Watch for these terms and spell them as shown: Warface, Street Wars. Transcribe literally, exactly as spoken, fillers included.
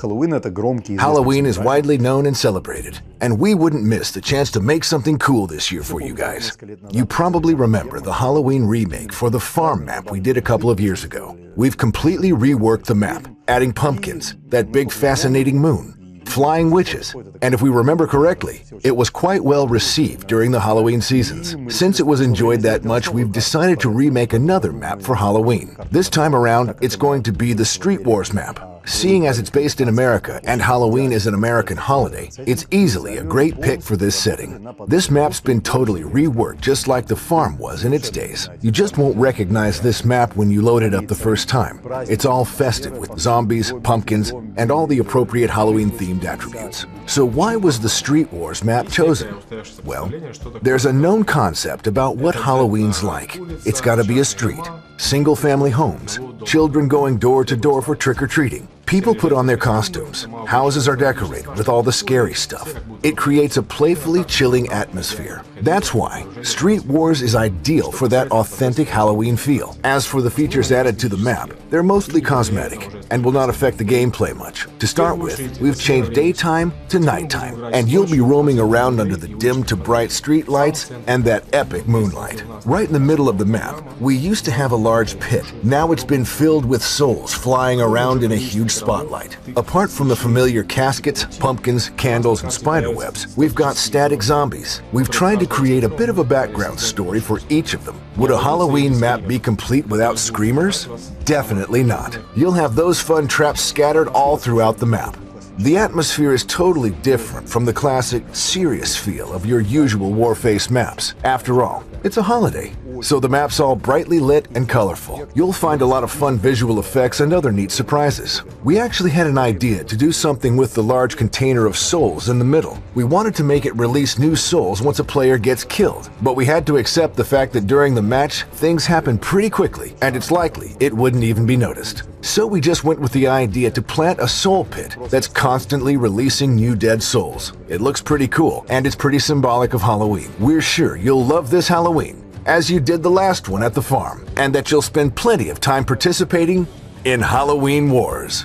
Halloween is widely known and celebrated, and we wouldn't miss the chance to make something cool this year for you guys. You probably remember the Halloween remake for the farm map we did a couple of years ago. We've completely reworked the map, adding pumpkins, that big fascinating moon, flying witches, and if we remember correctly, it was quite well received during the Halloween seasons. Since it was enjoyed that much, we've decided to remake another map for Halloween. This time around, it's going to be the Street Wars map. Seeing as it's based in America and Halloween is an American holiday, it's easily a great pick for this setting. This map's been totally reworked just like the farm was in its days. You just won't recognize this map when you load it up the first time. It's all festive with zombies, pumpkins, and all the appropriate Halloween-themed attributes. So why was the Street Wars map chosen? Well, there's a known concept about what Halloween's like. It's gotta be a street. Single-family homes, children going door to door for trick-or-treating. People put on their costumes. Houses are decorated with all the scary stuff. It creates a playfully chilling atmosphere. That's why Street Wars is ideal for that authentic Halloween feel. As for the features added to the map, they're mostly cosmetic and will not affect the gameplay much. To start with, we've changed daytime to nighttime, and you'll be roaming around under the dim to bright street lights and that epic moonlight. Right in the middle of the map, we used to have a large pit. Now it's been filled with souls flying around in a huge spotlight. Apart from the familiar caskets, pumpkins, candles, and spiderwebs, we've got static zombies. We've tried to create a bit of a background story for each of them. Would a Halloween map be complete without screamers? Definitely not. You'll have those fun traps scattered all throughout the map. The atmosphere is totally different from the classic, serious feel of your usual Warface maps. After all, it's a holiday, so the map's all brightly lit and colorful. You'll find a lot of fun visual effects and other neat surprises. We actually had an idea to do something with the large container of souls in the middle. We wanted to make it release new souls once a player gets killed, but we had to accept the fact that during the match, things happen pretty quickly, and it's likely it wouldn't even be noticed. So we just went with the idea to plant a soul pit that's constantly releasing new dead souls. It looks pretty cool, and it's pretty symbolic of Halloween. We're sure you'll love this Halloween, as you did the last one at the farm, and that you'll spend plenty of time participating in Halloween Wars.